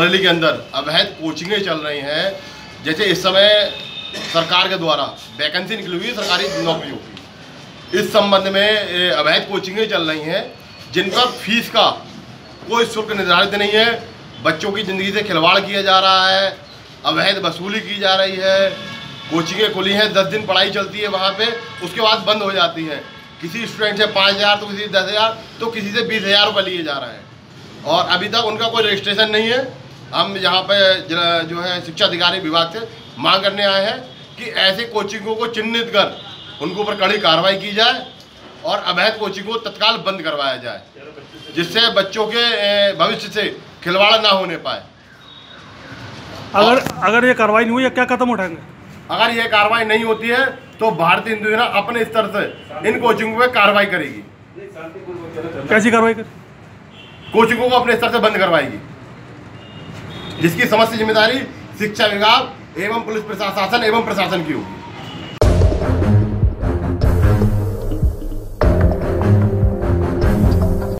बरेली के अंदर अवैध कोचिंगें चल रही हैं। जैसे इस समय सरकार के द्वारा वैकेंसी निकली हुई है सरकारी नौकरियों की, इस संबंध में अवैध कोचिंगें चल रही हैं जिन पर फीस का कोई शुल्क निर्धारित नहीं है। बच्चों की ज़िंदगी से खिलवाड़ किया जा रहा है, अवैध वसूली की जा रही है। कोचिंगें खुली हैं, 10 दिन पढ़ाई चलती है वहाँ पे, उसके बाद बंद हो जाती है। किसी स्टूडेंट से 5,000 तो किसी से 10,000 तो किसी से 20,000 रुपये लिए जा रहे हैं और अभी तक उनका कोई रजिस्ट्रेशन नहीं है। हम यहाँ पे जो है शिक्षा अधिकारी विभाग से मांग करने आए हैं कि ऐसे कोचिंगों को चिन्हित कर उनके ऊपर कड़ी कार्रवाई की जाए और अवैध कोचिंग को तत्काल बंद करवाया जाए, जिससे बच्चों के भविष्य से खिलवाड़ ना होने पाए। अगर ये कार्रवाई नहीं हुई है, क्या कदम उठाएंगे? अगर ये कार्रवाई नहीं होती है तो भारतीय हिंदू सेना अपने स्तर से इन कोचिंगों पर कार्रवाई करेगी। कैसी कार्रवाई करेगी? कोचिंगों को अपने स्तर से बंद करवाएगी, जिसकी समस्त जिम्मेदारी शिक्षा विभाग एवं पुलिस प्रशासन एवं प्रशासन की होगी।